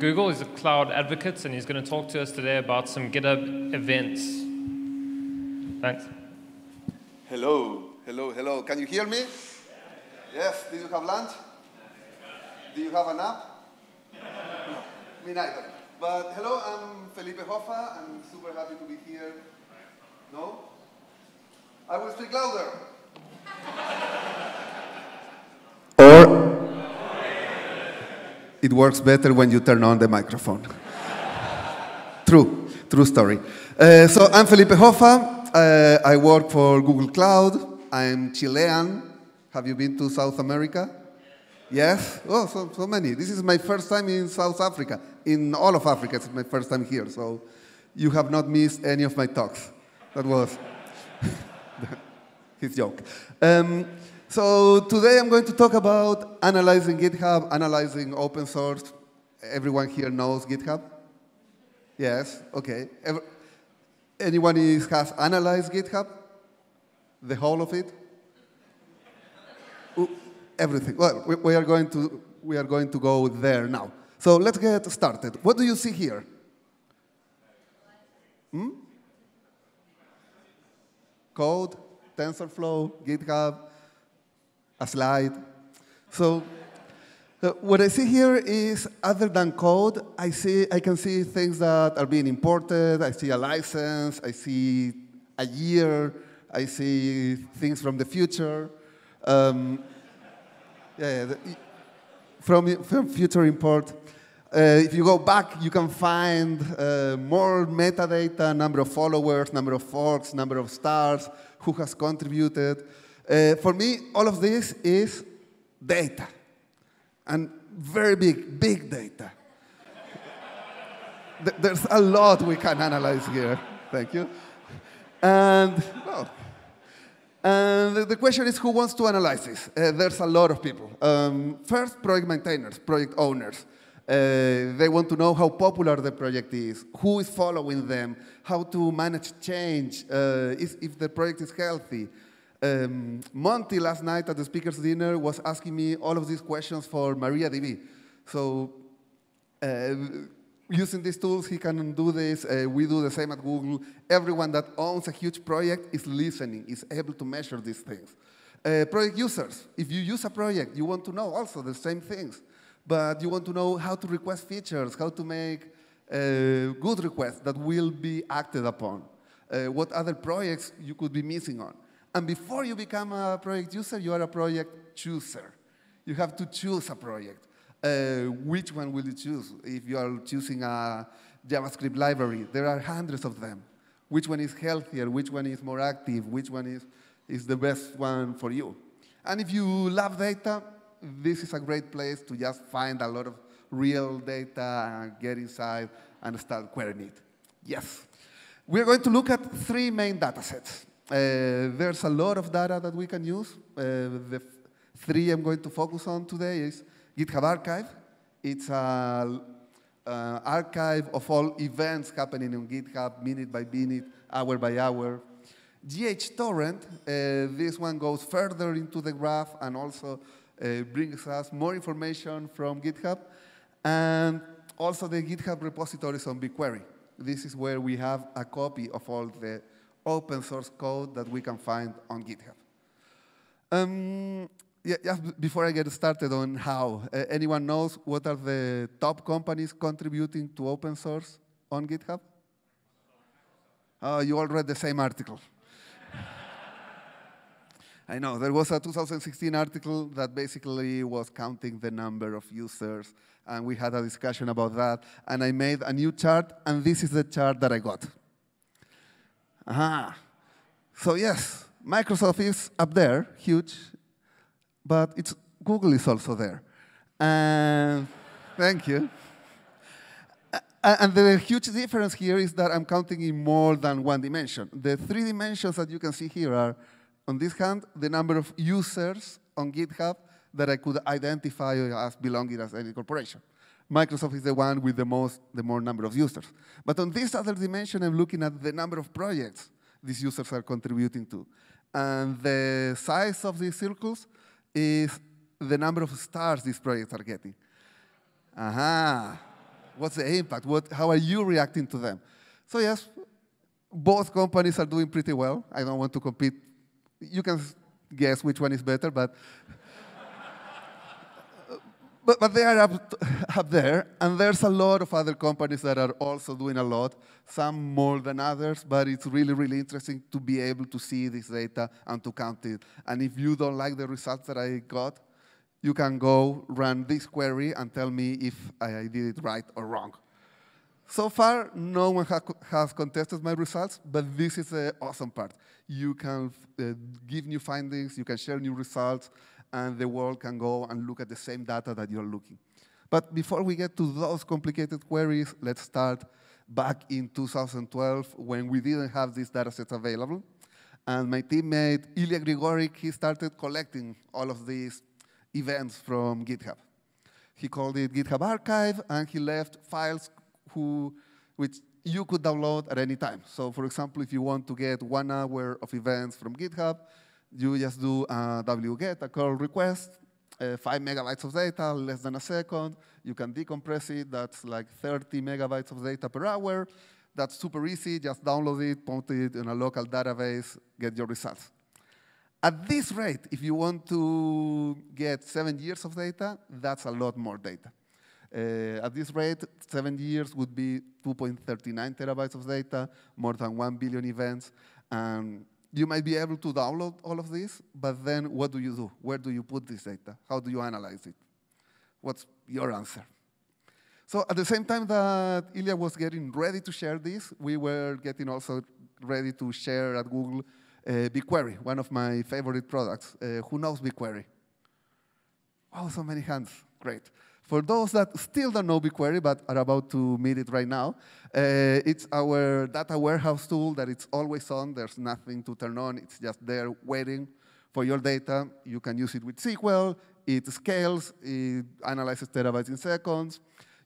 Google. He's a cloud advocate, and he's going to talk to us today about some GitHub events. Thanks. Hello, hello, hello. Can you hear me? Yes. Did you have lunch? Do you have a nap? No, me neither. But hello, I'm Felipe Hoffa. I'm super happy to be here. No? I will speak louder. Or it works better when you turn on the microphone. True story. So I'm Felipe Hoffa. I work for Google Cloud. I'm Chilean. Have you been to South America? Yes? Oh, so many. This is my first time in South Africa. In all of Africa, it's my first time here. So you have not missed any of my talks. That was his joke. So today I'm going to talk about analyzing GitHub, analyzing open source. Everyone here knows GitHub? Yes? OK. Anyone has analyzed GitHub? The whole of it? Everything. Well, we are going to go there now. So let's get started. What do you see here? Hmm? Code, TensorFlow, GitHub, a slide. So what I see here is, other than code, I can see things that are being imported. I see a license. I see a year. I see things from the future. From future import. If you go back, you can find more metadata, number of followers, number of forks, number of stars, who has contributed. For me, all of this is data, and very big data. There's a lot we can analyze here. Thank you. And the question is, who wants to analyze this? There's a lot of people. First, project maintainers, project owners. They want to know how popular the project is, who is following them, how to manage change, if the project is healthy. Monty, last night at the speaker's dinner, was asking me all of these questions for MariaDB. So using these tools, he can do this. We do the same at Google. Everyone that owns a huge project is listening, is able to measure these things. Project users, if you use a project, you want to know also the same things. But you want to know how to request features, how to make good requests that will be acted upon, what other projects you could be missing on. And before you become a project user, you are a project chooser. You have to choose a project. Which one will you choose? If you are choosing a JavaScript library, there are hundreds of them. Which one is healthier? Which one is more active? Which one is the best one for you? And if you love data, this is a great place to just find a lot of real data and get inside and start querying it. Yes. We're going to look at three main data sets. There's a lot of data that we can use. The three I'm going to focus on today is GitHub Archive. It's an archive of all events happening on GitHub, minute by minute, hour by hour. GH Torrent, this one goes further into the graph and also brings us more information from GitHub. And also the GitHub repositories on BigQuery. This is where we have a copy of all the open source code that we can find on GitHub. Before I get started on how, anyone knows what are the top companies contributing to open source on GitHub? You all read the same article. I know, there was a 2016 article that basically was counting the number of users, and we had a discussion about that, and I made a new chart, and this is the chart that I got. Aha. So yes, Microsoft is up there, huge. But Google is also there. Thank you. And the huge difference here is that I'm counting in more than one dimension. The three dimensions that you can see here are, on this hand, the number of users on GitHub that I could identify as belonging as any corporation. Microsoft is the one with the more number of users. But on this other dimension, I'm looking at the number of projects these users are contributing to. And the size of these circles is the number of stars these projects are getting. Aha. What's the impact? How are you reacting to them? So yes, both companies are doing pretty well. I don't want to compete. You can guess which one is better, but they are up there. And there's a lot of other companies that are also doing a lot, some more than others. But it's really, really interesting to be able to see this data and to count it. And if you don't like the results that I got, you can go run this query and tell me if I did it right or wrong. So far, no one has contested my results, but this is the awesome part. You can give new findings, you can share new results, and the world can go and look at the same data that you're looking. But before we get to those complicated queries, let's start back in 2012 when we didn't have these data sets available. And my teammate, Ilya Grigorik, he started collecting all of these events from GitHub. He called it GitHub Archive, and he left files which you could download at any time. So for example, if you want to get 1 hour of events from GitHub, you just do a wget, a curl request, 5 MB of data, less than a second. You can decompress it. That's like 30 megabytes of data per hour. That's super easy. Just download it, put it in a local database, get your results. At this rate, if you want to get 7 years of data, that's a lot more data. At this rate, 7 years would be 2.39 terabytes of data, more than 1 billion events. You might be able to download all of this, but then what do you do? Where do you put this data? How do you analyze it? What's your answer? So at the same time that Ilya was getting ready to share this, we were getting also ready to share at Google BigQuery, one of my favorite products. Who knows BigQuery? Wow, so many hands. Great. For those that still don't know BigQuery but are about to meet it right now, it's our data warehouse tool that it's always on. There's nothing to turn on. It's just there waiting for your data. You can use it with SQL. It scales. It analyzes terabytes in seconds.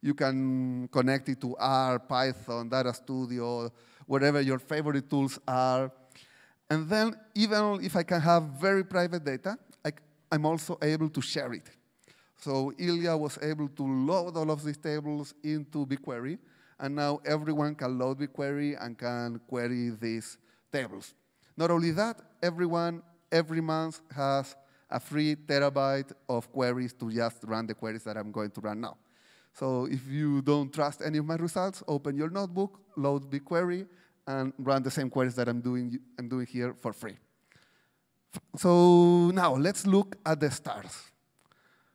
You can connect it to R, Python, Data Studio, whatever your favorite tools are. And then even if I can have very private data, I'm also able to share it. So Ilya was able to load all of these tables into BigQuery, and now everyone can load BigQuery and can query these tables. Not only that, everyone every month has a free terabyte of queries to just run the queries that I'm going to run now. So if you don't trust any of my results, open your notebook, load BigQuery, and run the same queries that I'm doing here for free. So now let's look at the stars.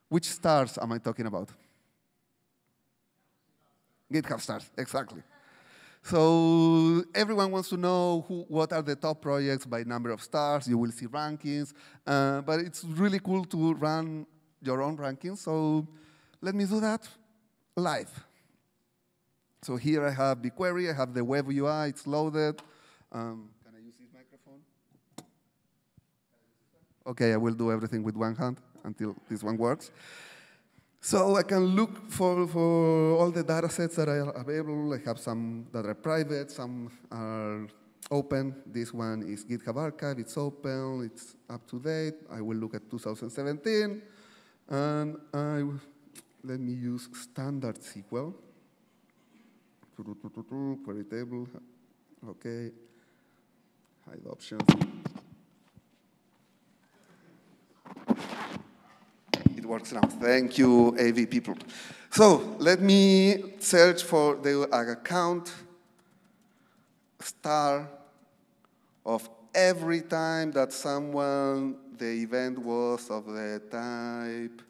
Which stars am I talking about? GitHub stars, exactly. So everyone wants to know what are the top projects by number of stars. You will see rankings. But it's really cool to run your own rankings. So let me do that live. So here I have BigQuery. I have the web UI. It's loaded. Can I use this microphone? OK, I will do everything with one hand until this one works. So I can look for all the data sets that are available. I have some that are private, some are open. This one is GitHub Archive. It's open. It's up to date. I will look at 2017. And let me use standard SQL. Query table. OK. Hide options. Works now. Thank you, AV people. So let me search for the account star of every time that someone, the event was of the type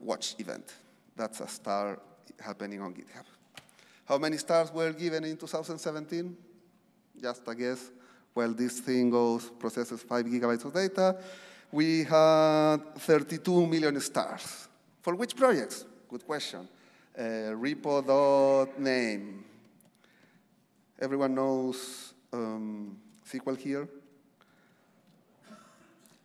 watch event. That's a star happening on GitHub. How many stars were given in 2017? Just a guess. Well, this thing processes 5 GB of data. We had 32 million stars. For which projects? Good question. Repo.name. Everyone knows SQL here.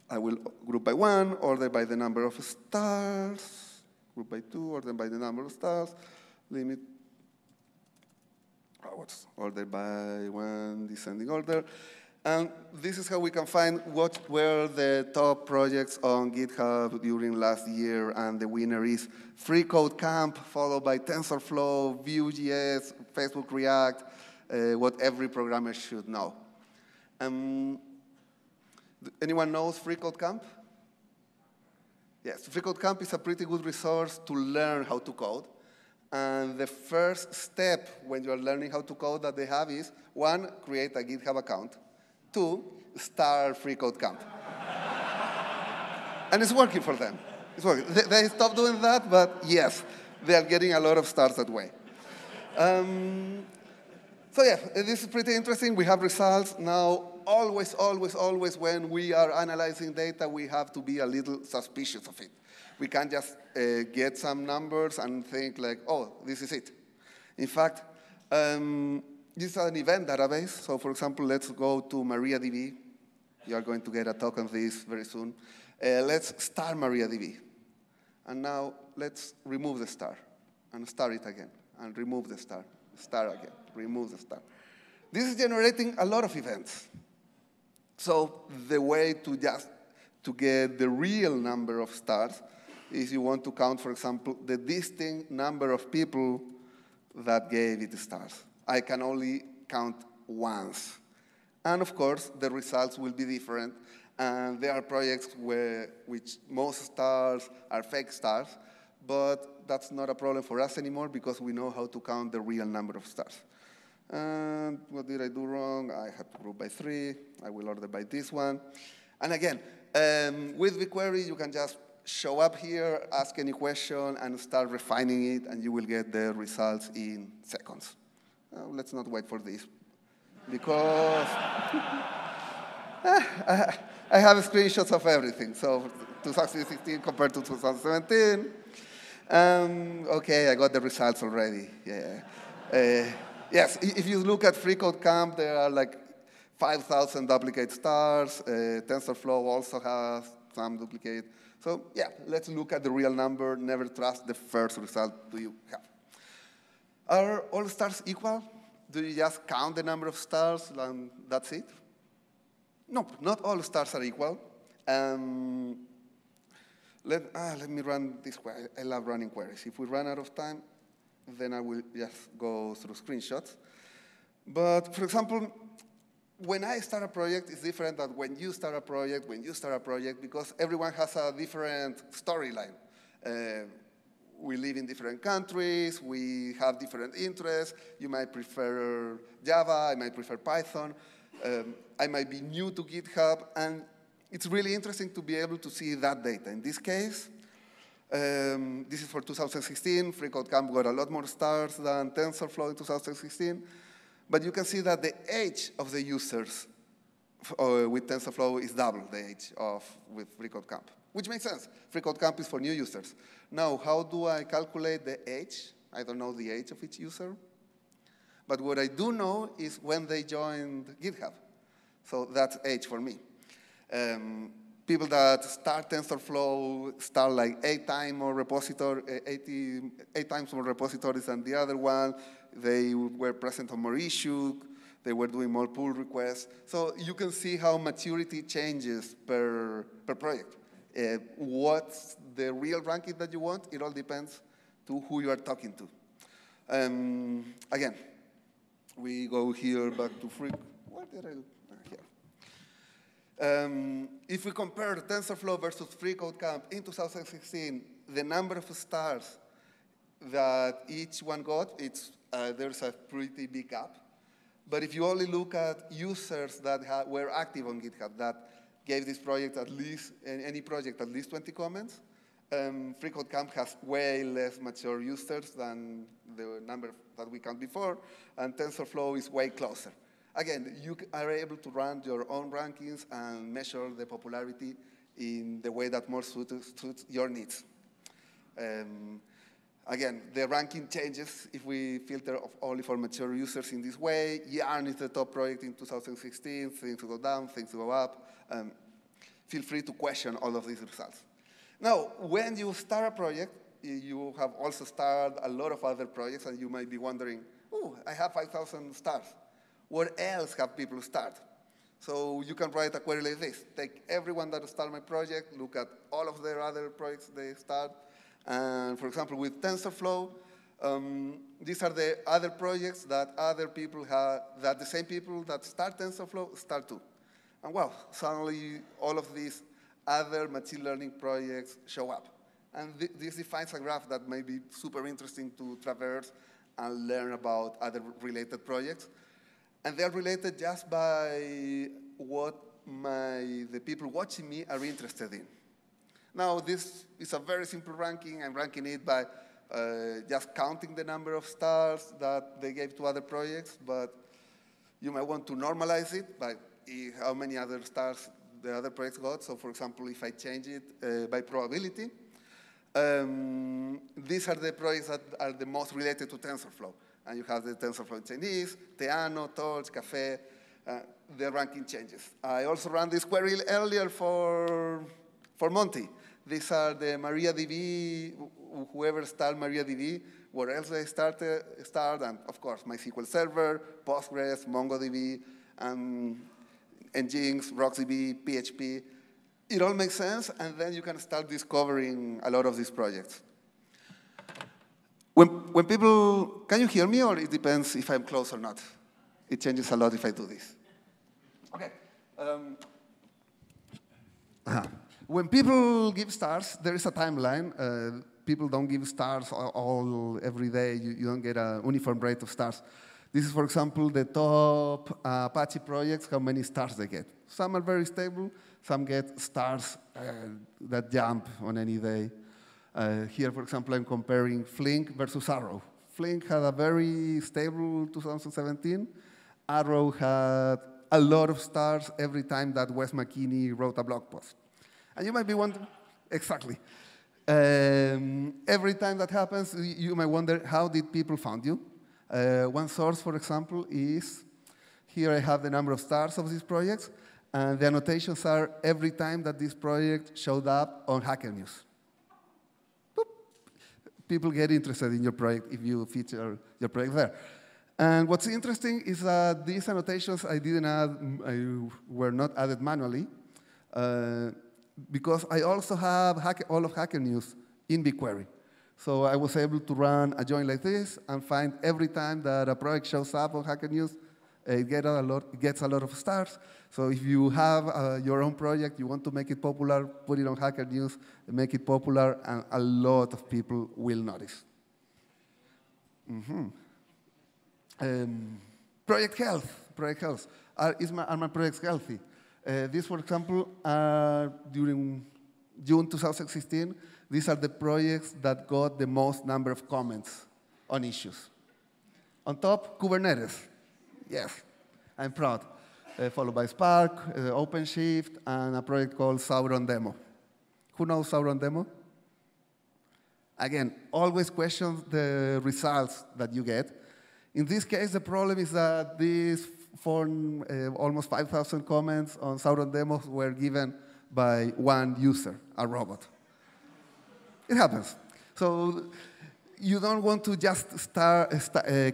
I will group by one, order by the number of stars. Group by two, order by the number of stars. Limit hours. Order by one, descending order. And this is how we can find what were the top projects on GitHub during last year. And the winner is FreeCodeCamp, followed by TensorFlow, Vue.js, Facebook React, what every programmer should know. Anyone knows FreeCodeCamp? Yes, FreeCodeCamp is a pretty good resource to learn how to code. And the first step when you're learning how to code that they have is, one, create a GitHub account. Two, start FreeCodeCamp. And it's working for them. It's working. They stopped doing that, but yes, they are getting a lot of stars that way. So yeah, this is pretty interesting. We have results now. Always, always, always when we are analyzing data, we have to be a little suspicious of it. We can't just get some numbers and think like, oh, this is it. In fact, this is an event database. So for example, let's go to MariaDB. You are going to get a talk on this very soon. Let's star MariaDB. And now let's remove the star and star it again. And remove the star, star again, remove the star. This is generating a lot of events. So the way to just to get the real number of stars is you want to count, for example, the distinct number of people that gave it stars. I can only count once. And of course, the results will be different. And there are projects where which most stars are fake stars. But that's not a problem for us anymore because we know how to count the real number of stars. And what did I do wrong? I had to group by 3. I will order by this one. And again, with BigQuery, you can just show up here, ask any question, and start refining it, and you will get the results in seconds. Let's not wait for this, because I have screenshots of everything. So 2016 compared to 2017. OK, I got the results already. Yeah. Yes, if you look at FreeCodeCamp, there are like 5,000 duplicate stars. TensorFlow also has some duplicate. So yeah, let's look at the real number. Never trust the first result you have. Are all stars equal? Do you just count the number of stars and that's it? No, not all stars are equal. Let me run this query. I love running queries. If we run out of time, then I will just go through screenshots. But for example, when I start a project, it's different than when you start a project, because everyone has a different storyline. We live in different countries. We have different interests. You might prefer Java. I might prefer Python. I might be new to GitHub. And it's really interesting to be able to see that data. In this case, this is for 2016. FreeCodeCamp got a lot more stars than TensorFlow in 2016. But you can see that the age of the users with TensorFlow is double the age of with FreeCodeCamp, which makes sense. FreeCodeCamp is for new users. Now, how do I calculate the age? I don't know the age of each user. But what I do know is when they joined GitHub. So that's age for me. People that start TensorFlow start like 8 times more repositories than the other one. They were present on more issues. They were doing more pull requests. So you can see how maturity changes per project. What's the real ranking that you want? It all depends to who you are talking to. Again, we go here back to Free. Where did I look? Here. If we compare TensorFlow versus FreeCodeCamp in 2016, the number of stars that each one got, there's a pretty big gap. But if you only look at users that were active on GitHub, that gave this project at least, any project at least 20 comments, FreeCodeCamp has way less mature users than the number that we count before, and TensorFlow is way closer. Again, you are able to run your own rankings and measure the popularity in the way that more suits your needs. Again, the ranking changes if we filter only for mature users in this way. Yarn is the top project in 2016. Things go down, things go up. Feel free to question all of these results. Now, when you start a project, you have also started a lot of other projects, and you might be wondering, oh, I have 5,000 stars. Where else have people started? So you can write a query like this. Take everyone that started my project, look at all of their other projects they start. And for example, with TensorFlow, these are the other projects that other people have, that the same people that start TensorFlow start too. And wow, suddenly all of these other machine learning projects show up. And this defines a graph that may be super interesting to traverse and learn about other related projects. And they're related just by what the people watching me are interested in. Now, this is a very simple ranking. I'm ranking it by just counting the number of stars that they gave to other projects, but you might want to normalize it by how many other stars the other projects got. So for example, if I change it by probability, these are the projects that are the most related to TensorFlow. And you have the TensorFlow Chinese, Theano, Torch, Caffe. The ranking changes. I also ran this query earlier for Monty. These are the MariaDB, whoever started MariaDB, where else they start, and of course, MySQL Server, Postgres, MongoDB, Nginx, RoxyB, PHP. It all makes sense, and then you can start discovering a lot of these projects. When people, can you hear me, or it depends if I'm close or not? It changes a lot if I do this. Okay. When people give stars, there is a timeline. People don't give stars all every day. You don't get a uniform rate of stars. This is, for example, the top Apache projects, how many stars they get. Some are very stable. Some get stars that jump on any day. Here, for example, I'm comparing Flink versus Arrow. Flink had a very stable 2017. Arrow had a lot of stars every time that Wes McKinney wrote a blog post. And you might be wondering, exactly. Every time that happens, you might wonder, how did people find you? One source, for example, is here I have the number of stars of these projects. And the annotations are every time that this project showed up on Hacker News. Boop. People get interested in your project if you feature your project there. And what's interesting is that these annotations were not added manually. Because I also have all of Hacker News in BigQuery. So I was able to run a join like this and find every time that a project shows up on Hacker News, it gets a lot of stars. So if you have your own project, you want to make it popular, put it on Hacker News, make it popular, and a lot of people will notice. Project health. Project health. Are my projects healthy? These, for example, are during June 2016. These are the projects that got the most number of comments on issues. On top, Kubernetes. Yes, I'm proud. Followed by Spark, OpenShift, and a project called Sauron Demo. Who knows Sauron Demo? Again, always question the results that you get. In this case, the problem is that these almost 5,000 comments on Sauron demos were given by one user, a robot. It happens. So you don't want to just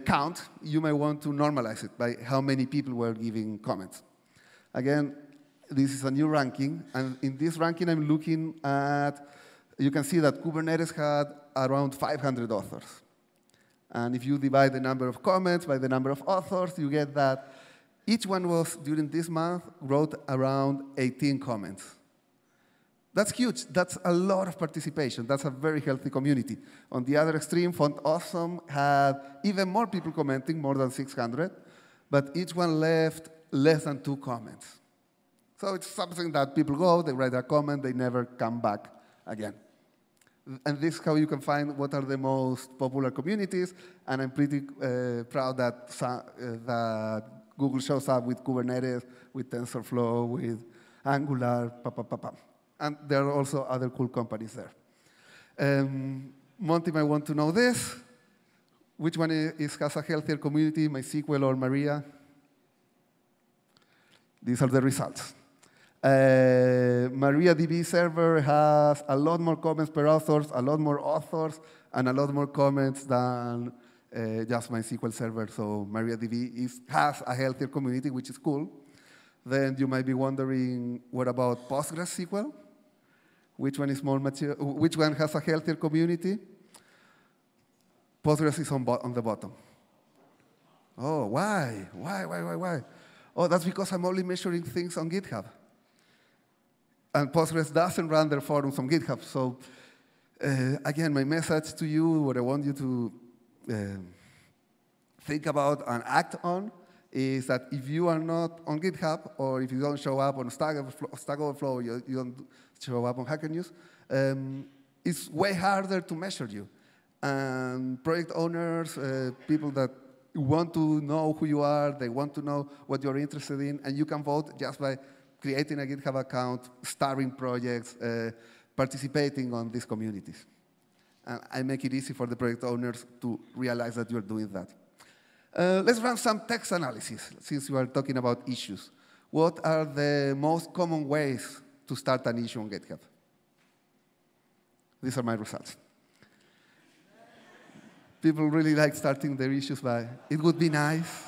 count. You may want to normalize it by how many people were giving comments. Again, this is a new ranking. And in this ranking, I'm looking at, you can see that Kubernetes had around 500 authors. And if you divide the number of comments by the number of authors, you get that each one was, during this month, wrote around 18 comments. That's huge. That's a lot of participation. That's a very healthy community. On the other extreme, Font Awesome had even more people commenting, more than 600. But each one left less than 2 comments. So it's something that people go, they write a comment, they never come back again. And this is how you can find what are the most popular communities. And I'm pretty proud that Google shows up with Kubernetes, with TensorFlow, with Angular, and there are also other cool companies there. Monty might want to know this. Which one has a healthier community, MySQL or Maria? These are the results. MariaDB server has a lot more comments per authors, a lot more authors, and a lot more comments than just MySQL server. So MariaDB has a healthier community, which is cool. Then you might be wondering, what about PostgreSQL? Which one is more mature? Which one has a healthier community? Postgres is on the bottom. Oh, why? Why? Oh, that's because I'm only measuring things on GitHub. And Postgres doesn't run their forums on GitHub. So again, my message to you, what I want you to think about and act on, is that if you are not on GitHub, or if you don't show up on Stack Overflow, you don't show up on Hacker News, it's way harder to measure you. And project owners, people that want to know who you are, they want to know what you're interested in, and you can vote just by creating a GitHub account, starring projects, participating on these communities. And I make it easy for the project owners to realize that you're doing that. Let's run some text analysis, since we are talking about issues. What are the most common ways to start an issue on GitHub? These are my results. People really like starting their issues by, it would be nice.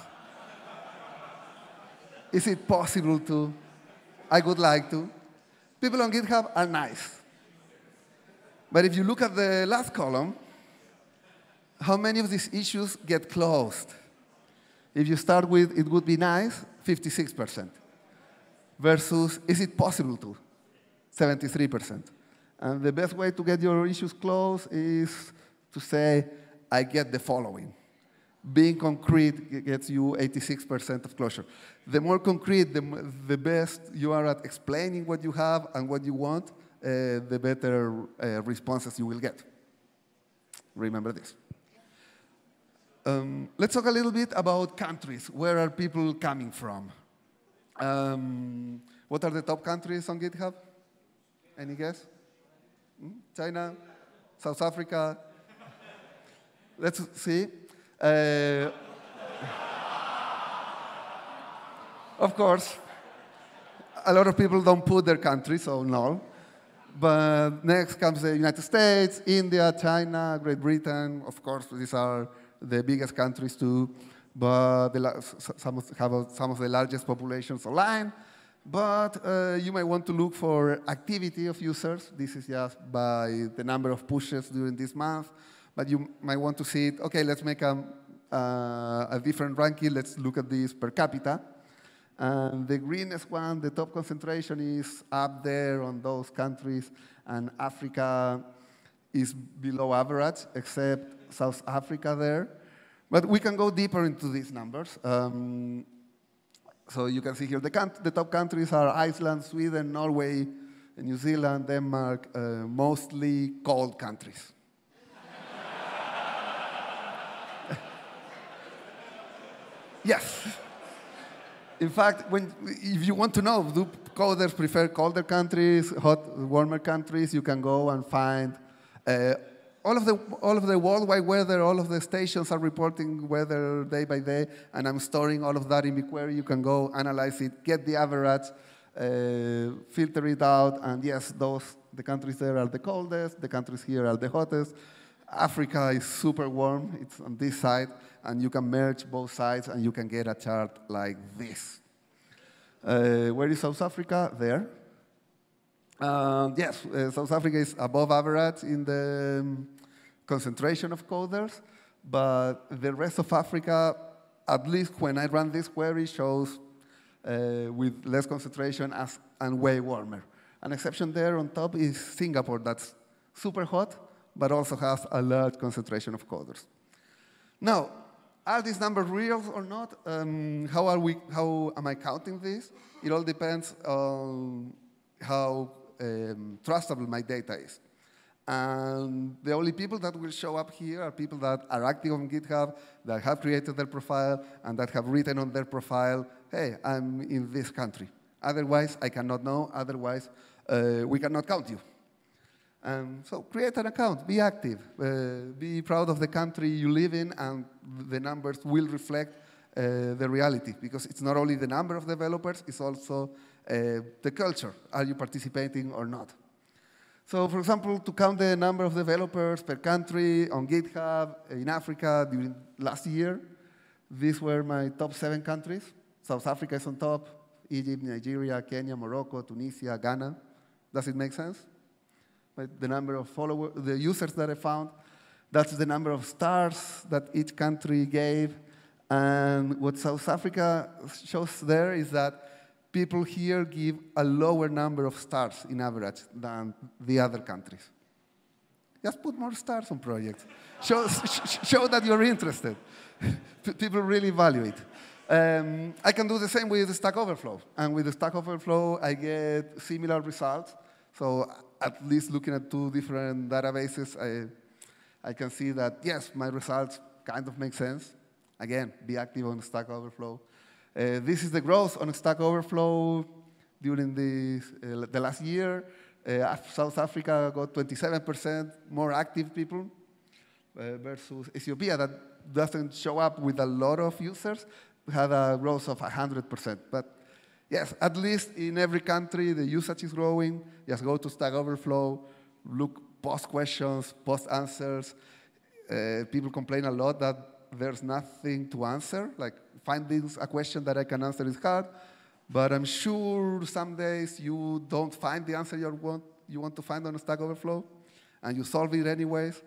Is it possible to? I would like to. People on GitHub are nice. But if you look at the last column, how many of these issues get closed? If you start with, it would be nice, 56%. Versus, is it possible to? 73%. And the best way to get your issues closed is to say, I get the following. Being concrete gets you 86% of closure. The more concrete, the best you are at explaining what you have and what you want, the better responses you will get. Remember this. Let's talk a little bit about countries. Where are people coming from? What are the top countries on GitHub? Any guess? China? South Africa? Let's see. Of course, a lot of people don't put their country, so no. But next comes the United States, India, China, Great Britain. Of course, these are the biggest countries too, but some of the largest populations online. But you might want to look for activity of users. This is just by the number of pushes during this month. But you might want to see it. OK, let's make a different ranking. Let's look at this per capita. And the greenest one, the top concentration, is up there on those countries. And Africa is below average, except South Africa there. But we can go deeper into these numbers. So you can see here the top countries are Iceland, Sweden, Norway, New Zealand, Denmark, mostly cold countries. Yes. In fact, if you want to know, do coders prefer colder countries, warmer countries, you can go and find all of the worldwide weather, all of the stations are reporting weather day by day, and I'm storing all of that in BigQuery. You can go analyze it, get the average, filter it out, and yes, the countries there are the coldest, the countries here are the hottest. Africa is super warm, it's on this side, and you can merge both sides and you can get a chart like this. Where is South Africa? There. Yes, South Africa is above average in the concentration of coders, but the rest of Africa, at least when I run this query, shows with less concentration and way warmer. An exception there on top is Singapore, that's super hot, but also has a large concentration of coders. Now, are these numbers real or not? How am I counting this? It all depends on how trustable my data is. And the only people that will show up here are people that are active on GitHub, that have created their profile, and that have written on their profile, hey, I'm in this country. Otherwise, I cannot know. Otherwise, we cannot count you. So create an account, be active, be proud of the country you live in, and the numbers will reflect the reality, because it's not only the number of developers, it's also the culture. Are you participating or not? So for example, to count the number of developers per country on GitHub in Africa during last year, these were my top 7 countries. South Africa is on top, Egypt, Nigeria, Kenya, Morocco, Tunisia, Ghana. Does it make sense? But the number of followers, the users that I found, that's the number of stars that each country gave. And what South Africa shows there is that people here give a lower number of stars in average than the other countries. Just put more stars on projects. show that you're interested. People really value it. I can do the same with Stack Overflow. And with Stack Overflow, I get similar results. So at least looking at two different databases, I can see that, yes, my results kind of make sense. Again, be active on Stack Overflow. This is the growth on Stack Overflow during the last year. South Africa got 27% more active people versus Ethiopia that doesn't show up with a lot of users. We had a growth of 100%. But yes, at least in every country, the usage is growing. Just go to Stack Overflow, look, post questions, post answers. People complain a lot that there's nothing to answer. Like, finding a question that I can answer is hard. But I'm sure some days you don't find the answer you want to find on Stack Overflow, and you solve it anyways.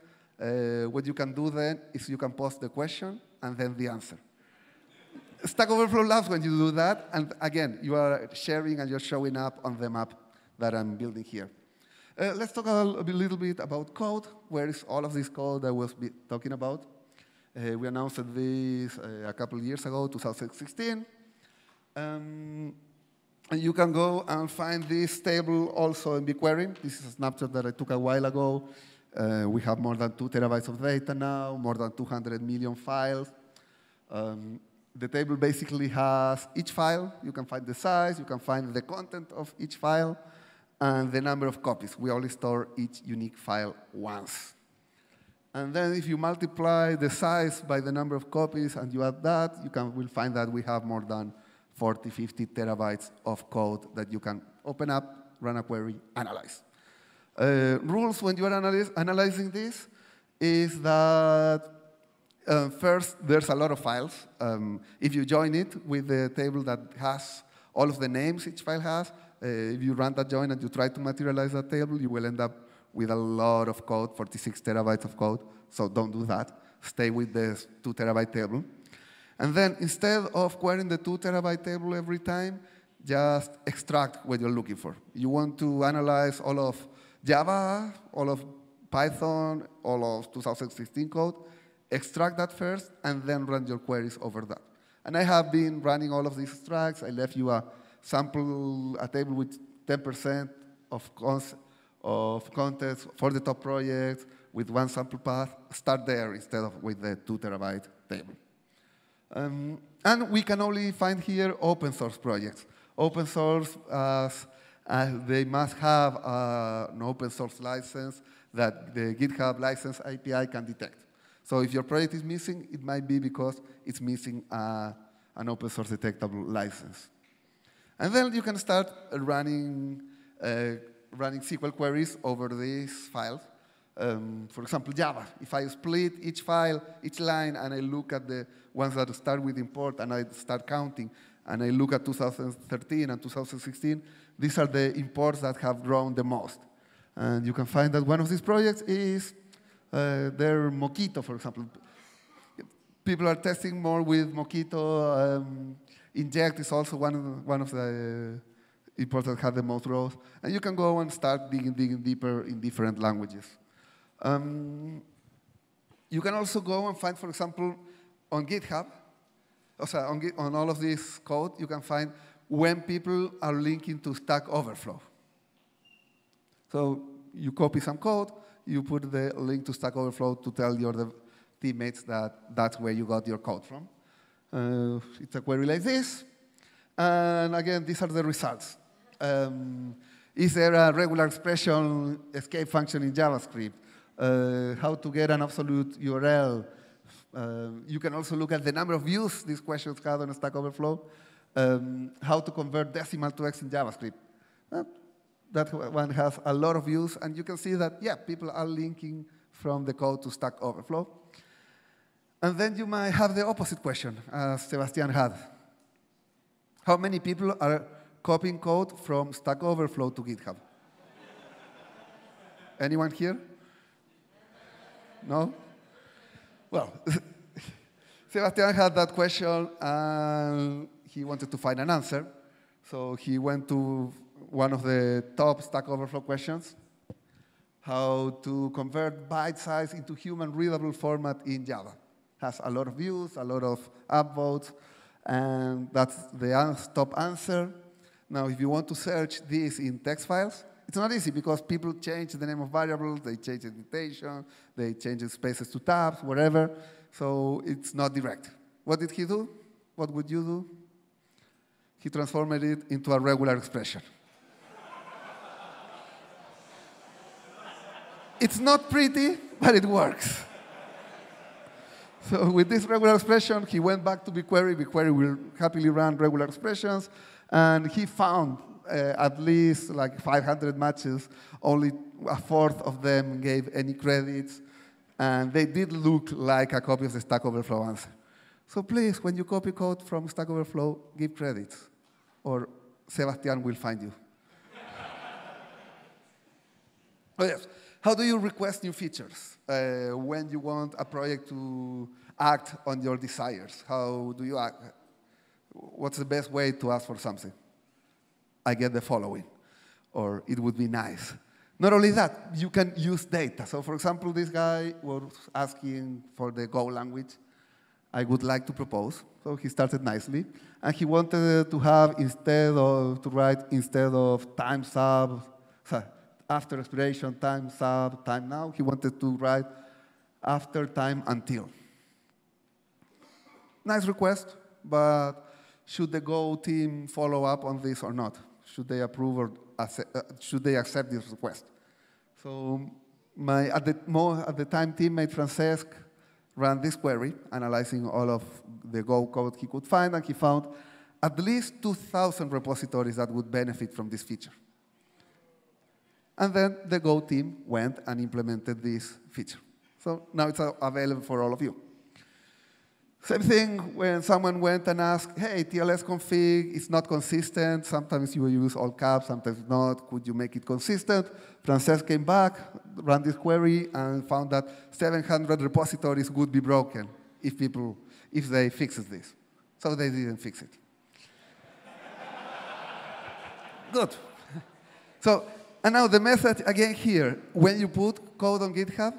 What you can do then is you can post the question and then the answer. Stack Overflow loves when you do that. And again, you are sharing and you're showing up on the map that I'm building here. Let's talk a little bit about code. Where is all of this code I was talking about? We announced this a couple of years ago, 2016. And you can go and find this table also in BigQuery. This is a snapshot that I took a while ago. We have more than 2 terabytes of data now, more than 200 million files. The table basically has each file. You can find the size. You can find the content of each file and the number of copies. We only store each unique file once. And then if you multiply the size by the number of copies and you add that, you will find that we have more than 40, 50 terabytes of code that you can open up, run a query, analyze. Rules when you are analyzing this is that first, there's a lot of files. If you join it with the table that has all of the names each file has, if you run that join and you try to materialize that table, you will end up with a lot of code, 46 terabytes of code. So don't do that. Stay with the 2 terabyte table. And then instead of querying the 2 terabyte table every time, just extract what you're looking for. You want to analyze all of Java, all of Python, all of 2016 code. Extract that first, and then run your queries over that. And I have been running all of these extracts. I left you a sample, a table with 10% of contents for the top project with one sample path. Start there instead of with the 2 terabyte table. And we can only find here open source projects. Open source, they must have an open source license that the GitHub license API can detect. So if your project is missing, it might be because it's missing an open source detectable license. And then you can start running SQL queries over these files. For example, Java. If I split each file, each line, and I look at the ones that start with import, and I start counting, and I look at 2013 and 2016, these are the imports that have grown the most. And you can find that one of these projects is their Mockito, for example. People are testing more with Mockito. Inject is also one of the imports that had the most growth. And you can go and start digging deeper in different languages. You can also go and find, for example, on GitHub, on all of this code, you can find when people are linking to Stack Overflow. So you copy some code. You put the link to Stack Overflow to tell your teammates that that's where you got your code from. It's a query like this. And again, these are the results. Is there a regular expression escape function in JavaScript? How to get an absolute URL? You can also look at the number of views these questions had on Stack Overflow. How to convert decimal to X in JavaScript? That one has a lot of views. And you can see that, yeah, people are linking from the code to Stack Overflow. And then you might have the opposite question, as Sebastian had. How many people are copying code from Stack Overflow to GitHub? Anyone here? No? Well, Sebastian had that question, and he wanted to find an answer. So he went to one of the top Stack Overflow questions, how to convert byte size into human-readable format in Java. Has a lot of views, a lot of upvotes, and that's the top answer. Now, if you want to search this in text files, it's not easy because people change the name of variables, they change the indentation, they change the spaces to tabs, whatever. So it's not direct. What did he do? What would you do? He transformed it into a regular expression. It's not pretty, but it works. So with this regular expression, he went back to BigQuery. BigQuery will happily run regular expressions. And he found at least like 500 matches. Only a fourth of them gave any credits. And they did look like a copy of the Stack Overflow answer. So please, when you copy code from Stack Overflow, give credits, or Sebastian will find you. Oh, yes. How do you request new features when you want a project to act on your desires? How do you act? What's the best way to ask for something? I get the following, or it would be nice. Not only that, you can use data. So for example, this guy was asking for the Go language. I would like to propose. So he started nicely. And he wanted to have, instead of time sub, after expiration, time, sub, time now. He wanted to write after time until. Nice request, but should the Go team follow up on this or not? Should they approve or should they accept this request? So my at the time teammate Francesc ran this query, analyzing all of the Go code he could find, and he found at least 2,000 repositories that would benefit from this feature. And then the Go team went and implemented this feature. So now it's available for all of you. Same thing when someone went and asked, hey, TLS config is not consistent. Sometimes you use all caps, sometimes not. Could you make it consistent? Francesc came back, ran this query, and found that 700 repositories would be broken if they fixed this. So they didn't fix it. Good. So. And now the message again here, when you put code on GitHub,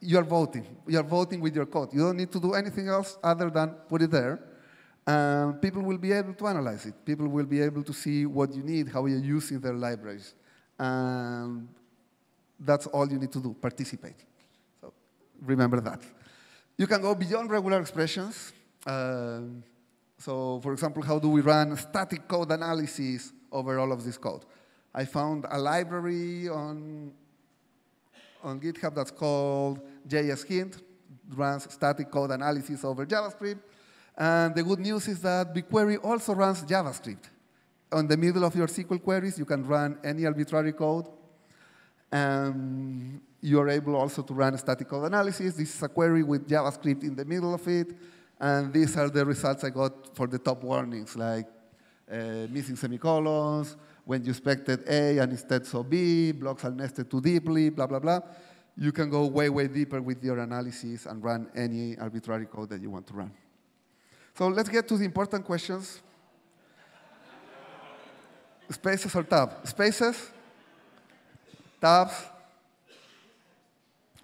you are voting. You are voting with your code. You don't need to do anything else other than put it there. People will be able to analyze it. People will be able to see what you need, how you're using their libraries. And that's all you need to do, participate. So remember that. You can go beyond regular expressions. So for example, how do we run static code analysis over all of this code? I found a library on GitHub that's called JS Hint. It runs static code analysis over JavaScript. And the good news is that BigQuery also runs JavaScript. On the middle of your SQL queries, you can run any arbitrary code. And you're able also to run static code analysis. This is a query with JavaScript in the middle of it. And these are the results I got for the top warnings, like missing semicolons, when you expected A and instead so B, blocks are nested too deeply, blah, blah, blah. You can go way, way deeper with your analysis and run any arbitrary code that you want to run. So let's get to the important questions. Spaces or tabs? Spaces? Tabs?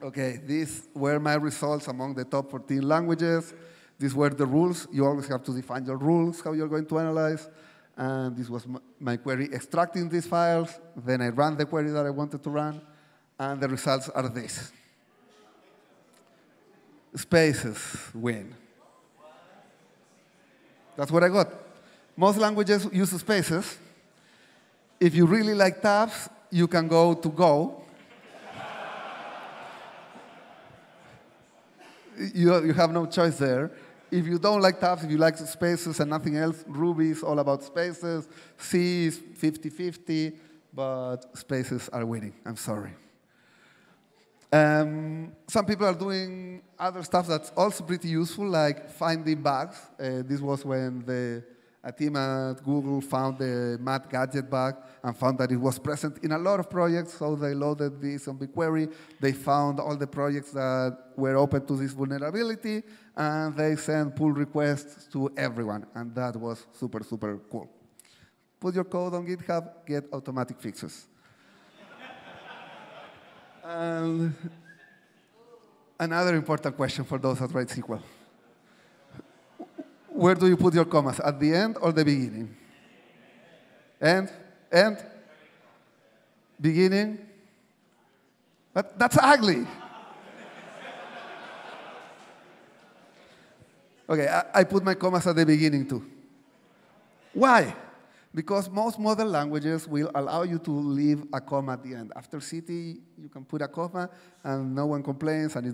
OK, these were my results among the top 14 languages. These were the rules. You always have to define your rules, how you're going to analyze. And this was my query extracting these files. Then I ran the query that I wanted to run. And the results are this. Spaces win. That's what I got. Most languages use spaces. If you really like tabs, you can go to Go. You have no choice there. If you don't like tabs, if you like spaces and nothing else, Ruby is all about spaces. C is 50-50, but spaces are winning. I'm sorry. Some people are doing other stuff that's also pretty useful, like finding bugs. This was when the A team at Google found the Matt Gadget bug and found that it was present in a lot of projects, so they loaded this on BigQuery. They found all the projects that were open to this vulnerability, and they sent pull requests to everyone, and that was super, super cool. Put your code on GitHub, get automatic fixes. And another important question for those that write SQL. Where do you put your commas? At the end or the beginning? End? End? Beginning? But that's ugly. OK, I put my commas at the beginning, too. Why? Because most modern languages will allow you to leave a comma at the end. After city, you can put a comma, and no one complains, and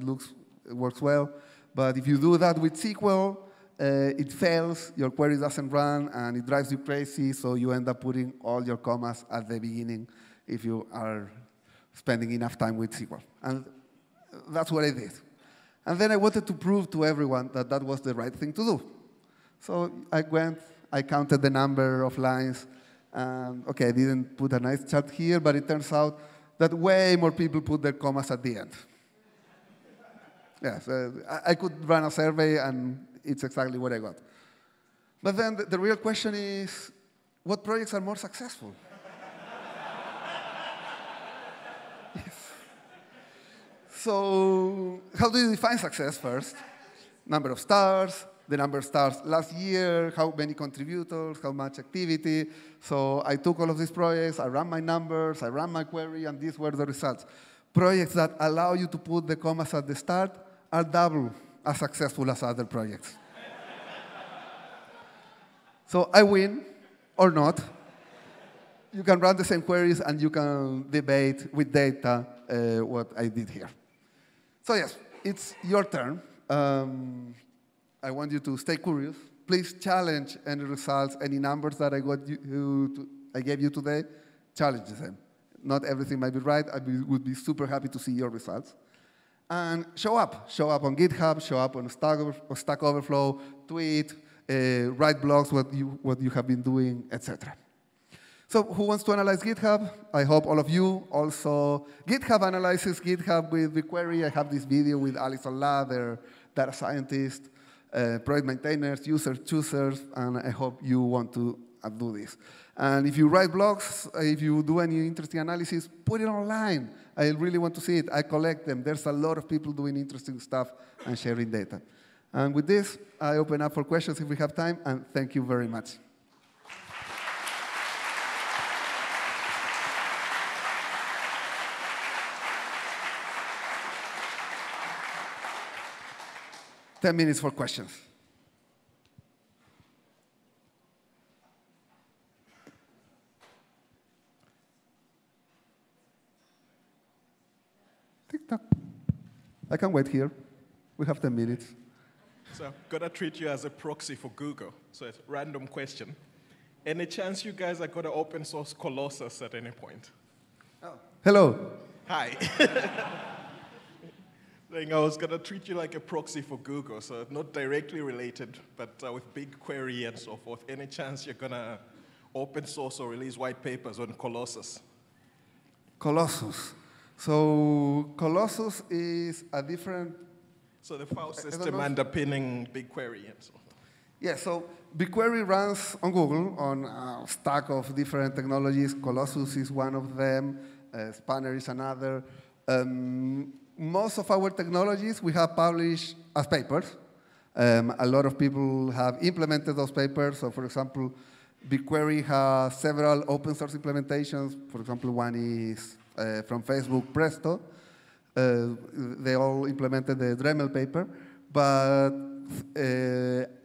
it works well. But if you do that with SQL, it fails, your query doesn't run, and it drives you crazy, so you end up putting all your commas at the beginning if you are spending enough time with SQL. And that's what I did. And then I wanted to prove to everyone that that was the right thing to do. So I went, I counted the number of lines. OK, I didn't put a nice chart here, but it turns out that way more people put their commas at the end. Yes, I could run a survey, and it's exactly what I got. But then the real question is, what projects are more successful? Yes. So how do you define success first? Number of stars, the number of stars last year, how many contributors, how much activity. So I took all of these projects, I ran my numbers, I ran my query, and these were the results. Projects that allow you to put the commas at the start are double as successful as other projects. So I win, or not. You can run the same queries, and you can debate with data what I did here. So yes, it's your turn. I want you to stay curious. Please challenge any results, any numbers that I gave you today. Challenge them. Not everything might be right. I would be super happy to see your results. And show up. Show up on GitHub, show up on Stack Overflow, tweet, write blogs, what you have been doing, etc. So who wants to analyze GitHub? I hope all of you. Also, GitHub analyzes GitHub with BigQuery. I have this video with Alison La, their data scientist, project maintainers, user choosers, and I hope you want to do this. And if you write blogs, if you do any interesting analysis, put it online. I really want to see it. I collect them. There's a lot of people doing interesting stuff and sharing data. And with this, I open up for questions if we have time. And thank you very much. Ten minutes for questions. I can wait here. We have 10 minutes. So I've got to treat you as a proxy for Google. So it's a random question. Any chance you guys are going to open source Colossus at any point? Oh. Hello. Hi. I was going to treat you like a proxy for Google, so not directly related, but with BigQuery and so forth. Any chance you're going to open source or release white papers on Colossus? Colossus. So Colossus is a different... So the file system underpinning BigQuery and so on. Yeah, so BigQuery runs on Google on a stack of different technologies. Colossus is one of them. Spanner is another. Most of our technologies we have published as papers. A lot of people have implemented those papers. So for example, BigQuery has several open source implementations. For example, one is... from Facebook, Presto. They all implemented the Dremel paper. But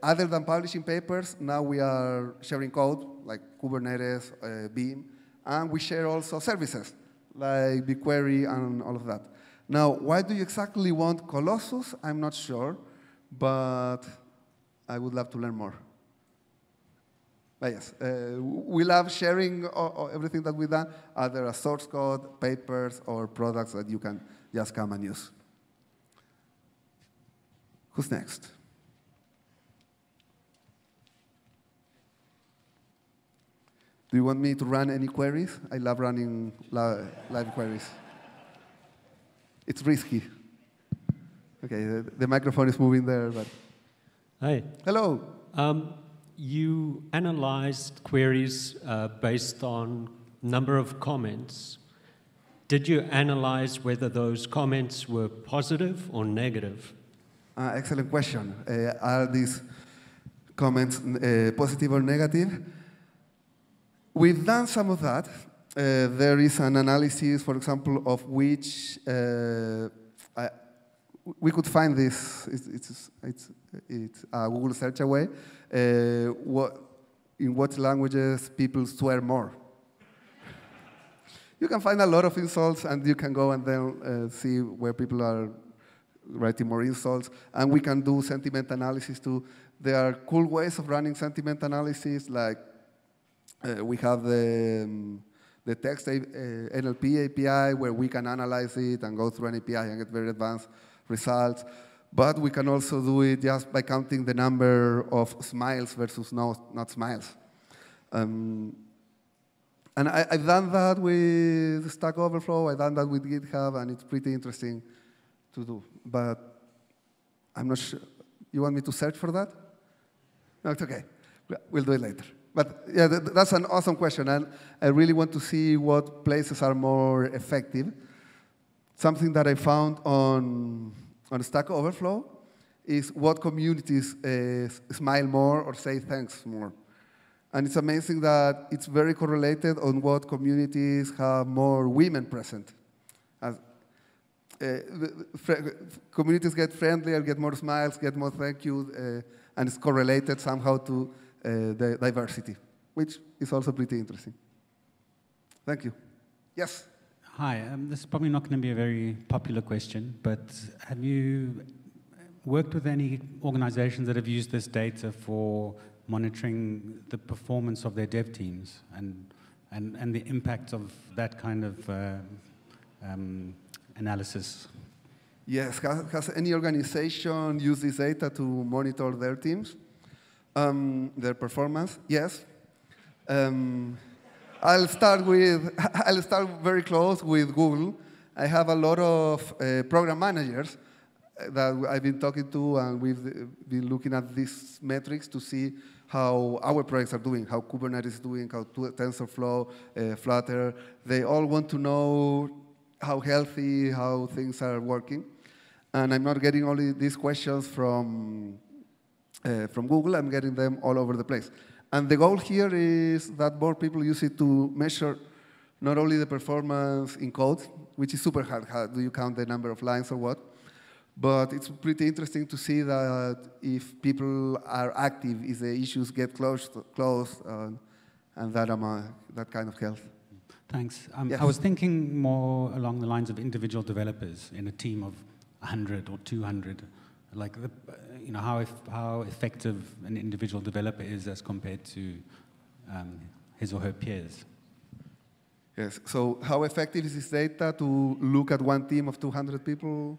other than publishing papers, now we are sharing code, like Kubernetes, Beam. And we share also services, like BigQuery and all of that. Now, why do you exactly want Colossus? I'm not sure. But I would love to learn more. But yes, we love sharing everything that we've done, either as source code, papers, or products that you can just come and use. Who's next? Do you want me to run any queries? I love running live queries. It's risky. OK, the microphone is moving there. But hey. Hello. You analyzed queries based on number of comments. Did you analyze whether those comments were positive or negative? Excellent question. Are these comments positive or negative? We've done some of that. There is an analysis, for example, of which we could find this. It's a Google search away. In what languages people swear more? You can find a lot of insults, and you can go and then see where people are writing more insults. And we can do sentiment analysis too. There are cool ways of running sentiment analysis, like we have the text NLP API, where we can analyze it and go through an API and get very advanced results. But we can also do it just by counting the number of smiles versus not smiles. And I've done that with Stack Overflow. I've done that with GitHub, and it's pretty interesting to do. But I'm not sure. You want me to search for that? No, it's OK. We'll do it later. But yeah, that's an awesome question. And I really want to see what places are more effective. Something that I found on Stack Overflow is what communities smile more or say thanks more. And it's amazing that it's very correlated on what communities have more women present. Communities get friendlier, get more smiles, get more thank you, and it's correlated somehow to the diversity, which is also pretty interesting. Thank you. Yes? Hi. This is probably not going to be a very popular question, but have you worked with any organizations that have used this data for monitoring the performance of their dev teams and the impact of that kind of analysis? Yes. Has any organization used this data to monitor their teams? Their performance? Yes. I'll start very close with Google. I have a lot of program managers that I've been talking to, and we've been looking at these metrics to see how our projects are doing, how Kubernetes is doing, how TensorFlow, Flutter. They all want to know how healthy, how things are working. And I'm not getting only these questions from Google. I'm getting them all over the place. And the goal here is that more people use it to measure not only the performance in code, which is super hard. How do you count the number of lines or what? But it's pretty interesting to see that if people are active, if the issues get closed and that kind of health. Thanks. Yes. I was thinking more along the lines of individual developers in a team of 100 or 200. Like, how effective an individual developer is as compared to his or her peers. Yes. So how effective is this data to look at one team of 200 people?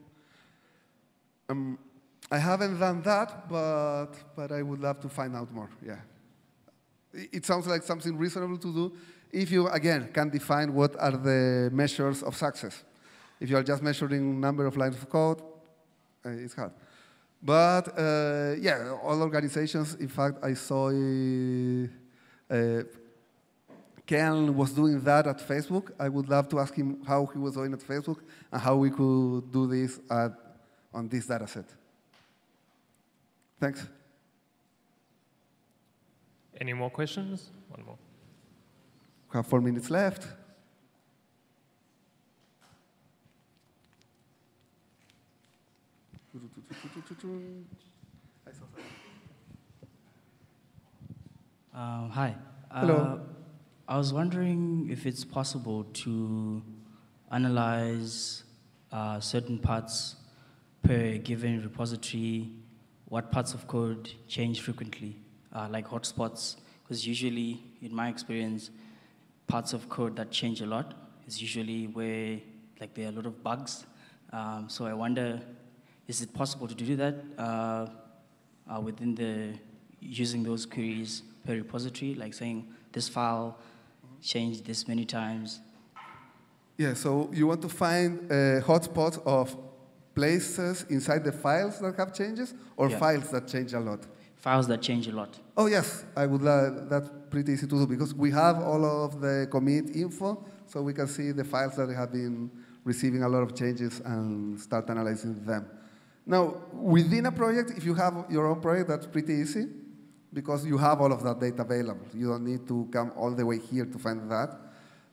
I haven't done that, but I would love to find out more. Yeah, it sounds like something reasonable to do if you, again, can define what are the measures of success. If you are just measuring number of lines of code, it's hard. But yeah, all organizations. In fact, I saw Ken was doing that at Facebook. I would love to ask him how he was doing at Facebook and how we could do this on this data set. Thanks. Any more questions? One more. We have 4 minutes left. Hi. Hello. I was wondering if it's possible to analyze certain parts per given repository, what parts of code change frequently, like hotspots. Because usually, in my experience, parts of code that change a lot is usually where like there are a lot of bugs. So I wonder, is it possible to do that using those queries per repository, like saying this file changed this many times. Yeah, so you want to find hotspots of places inside the files that have changes, or files that change a lot? Files that change a lot. Oh, yes. I would love, that's pretty easy to do, because we have all of the commit info, so we can see the files that have been receiving a lot of changes and start analyzing them. Now, within a project, if you have your own project, that's pretty easy, because you have all of that data available. You don't need to come all the way here to find that.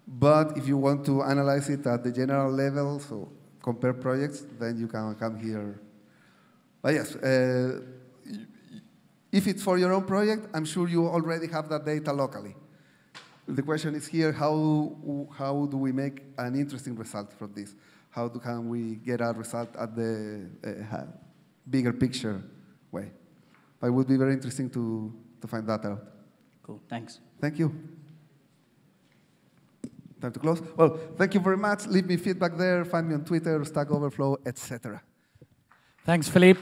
But if you want to analyze it at the general level, so compare projects, then you can come here. But yes, if it's for your own project, I'm sure you already have that data locally. The question is here, how do we make an interesting result from this? How can we get a result at the bigger picture way? But it would be very interesting to find that out. Cool, thanks. Thank you. Time to close. Well, thank you very much. Leave me feedback there. Find me on Twitter, Stack Overflow, etc. Thanks, Felipe.